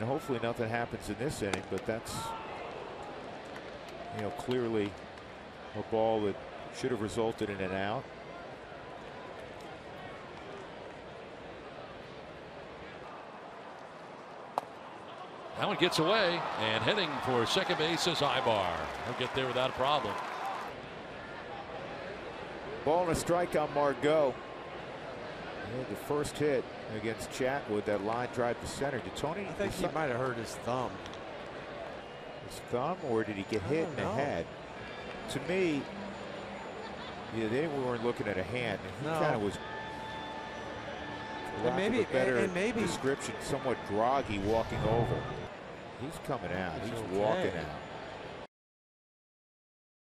And hopefully nothing happens in this inning, but that's, you know, clearly a ball that should have resulted in an out. That one gets away, and heading for second base is Ibar. He'll get there without a problem. Ball and a strike on Margot. The first hit against Chatwood, that line drive to center. Did Tony? I think he might have hurt his thumb. His thumb, or did he get hit in the head? To me, yeah, they weren't looking at a hand. No. He kind of was. And maybe a better description. Somewhat groggy, walking over. He's coming out. He's walking out.